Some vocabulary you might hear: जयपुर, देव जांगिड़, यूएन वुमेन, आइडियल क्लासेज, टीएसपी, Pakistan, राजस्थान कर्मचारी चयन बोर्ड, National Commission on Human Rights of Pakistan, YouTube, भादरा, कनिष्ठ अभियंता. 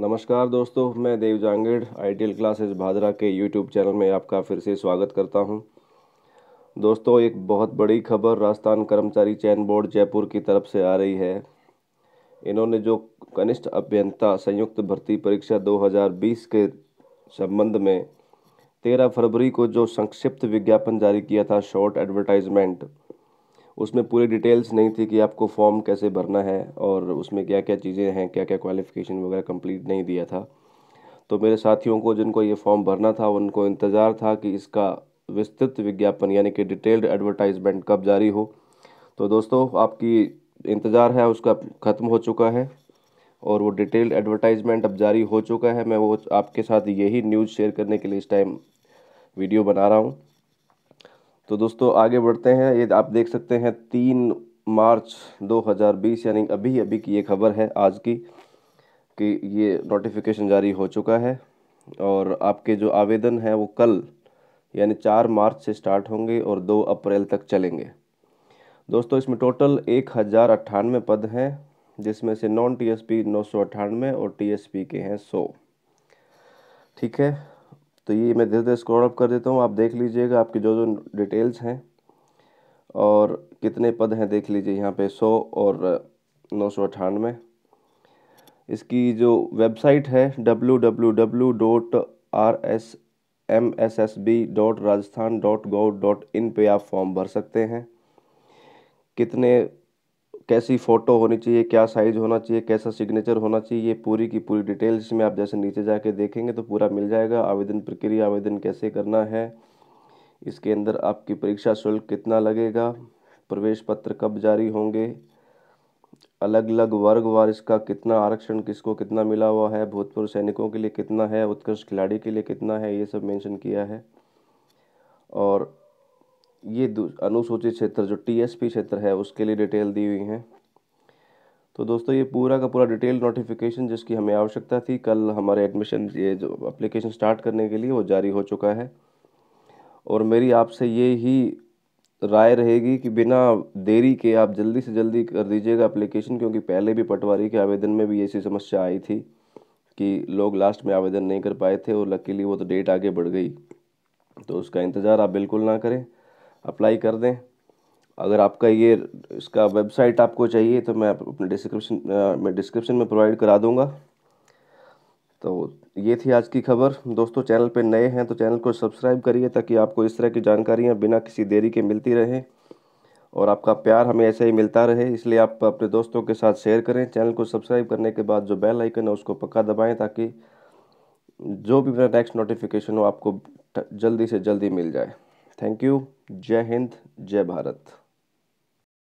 नमस्कार दोस्तों, मैं देव जांगिड़ आइडियल क्लासेज भादरा के यूट्यूब चैनल में आपका फिर से स्वागत करता हूं। दोस्तों, एक बहुत बड़ी खबर राजस्थान कर्मचारी चयन बोर्ड जयपुर की तरफ से आ रही है। इन्होंने जो कनिष्ठ अभियंता संयुक्त भर्ती परीक्षा 2020 के संबंध में 13 फरवरी को जो संक्षिप्त विज्ञापन जारी किया था, शॉर्ट एडवर्टाइजमेंट, उसमें पूरी डिटेल्स नहीं थी कि आपको फॉर्म कैसे भरना है और उसमें क्या क्या चीज़ें हैं, क्या क्या क्वालिफ़िकेशन वगैरह कंप्लीट नहीं दिया था। तो मेरे साथियों को जिनको ये फॉर्म भरना था, उनको इंतज़ार था कि इसका विस्तृत विज्ञापन यानी कि डिटेल्ड एडवर्टाइजमेंट कब जारी हो। तो दोस्तों, आपकी इंतज़ार है उसका ख़त्म हो चुका है और वो डिटेल्ड एडवर्टाइजमेंट अब जारी हो चुका है। मैं वो आपके साथ यही न्यूज़ शेयर करने के लिए इस टाइम वीडियो बना रहा हूँ। तो दोस्तों, आगे बढ़ते हैं। ये आप देख सकते हैं 3 मार्च 2020 यानी अभी अभी की ये खबर है आज की कि ये नोटिफिकेशन जारी हो चुका है और आपके जो आवेदन हैं वो कल यानी 4 मार्च से स्टार्ट होंगे और 2 अप्रैल तक चलेंगे। दोस्तों, इसमें टोटल 1098 पद हैं, जिसमें से नॉन टीएसपी 998 और टीएसपी के हैं 100। ठीक है, तो ये मैं धीरे धीरे स्क्रॉल अप कर देता हूँ, आप देख लीजिएगा आपके जो जो डिटेल्स हैं और कितने पद हैं देख लीजिए। यहाँ पे 100 और 998। इसकी जो वेबसाइट है www.rsmssb.rajasthan.gov.in पे आप फॉर्म भर सकते हैं। कितने कैसी फ़ोटो होनी चाहिए, क्या साइज़ होना चाहिए, कैसा सिग्नेचर होना चाहिए, ये पूरी की पूरी डिटेल्स में आप जैसे नीचे जाके देखेंगे तो पूरा मिल जाएगा। आवेदन प्रक्रिया, आवेदन कैसे करना है, इसके अंदर आपकी परीक्षा शुल्क कितना लगेगा, प्रवेश पत्र कब जारी होंगे, अलग अलग वर्गवार इसका कितना आरक्षण किसको कितना मिला हुआ है, भूतपूर्व सैनिकों के लिए कितना है, उत्कृष्ट खिलाड़ी के लिए कितना है, ये सब मेंशन किया है। और ये अनुसूचित क्षेत्र जो टीएसपी क्षेत्र है उसके लिए डिटेल दी हुई है। तो दोस्तों, ये पूरा का पूरा डिटेल नोटिफिकेशन जिसकी हमें आवश्यकता थी कल हमारे एडमिशन ये जो एप्लीकेशन स्टार्ट करने के लिए वो जारी हो चुका है। और मेरी आपसे ये ही राय रहेगी कि बिना देरी के आप जल्दी से जल्दी कर दीजिएगा एप्लीकेशन, क्योंकि पहले भी पटवारी के आवेदन में भी ऐसी समस्या आई थी कि लोग लास्ट में आवेदन नहीं कर पाए थे और लकीली वो तो डेट आगे बढ़ गई। तो उसका इंतज़ार आप बिल्कुल ना करें, अप्लाई कर दें। अगर आपका ये इसका वेबसाइट आपको चाहिए तो मैं अपने डिस्क्रिप्शन में प्रोवाइड करा दूंगा। तो ये थी आज की खबर। दोस्तों, चैनल पे नए हैं तो चैनल को सब्सक्राइब करिए ताकि आपको इस तरह की जानकारियाँ बिना किसी देरी के मिलती रहें और आपका प्यार हमें ऐसे ही मिलता रहे। इसलिए आप अपने दोस्तों के साथ शेयर करें। चैनल को सब्सक्राइब करने के बाद जो बेल आइकन है उसको पक्का दबाएँ ताकि जो भी मेरा नेक्स्ट नोटिफिकेशन हो आपको जल्दी से जल्दी मिल जाए। Thank you. जय हिंद, जय भारत।